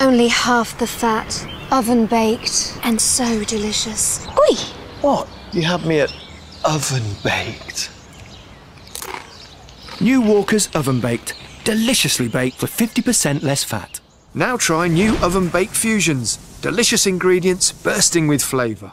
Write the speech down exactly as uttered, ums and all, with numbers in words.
Only half the fat, oven baked, and so delicious. Oi! What? You had me at oven baked? New Walkers Oven Baked. Deliciously baked for fifty percent less fat. Now try new Oven Baked Fusions. Delicious ingredients bursting with flavour.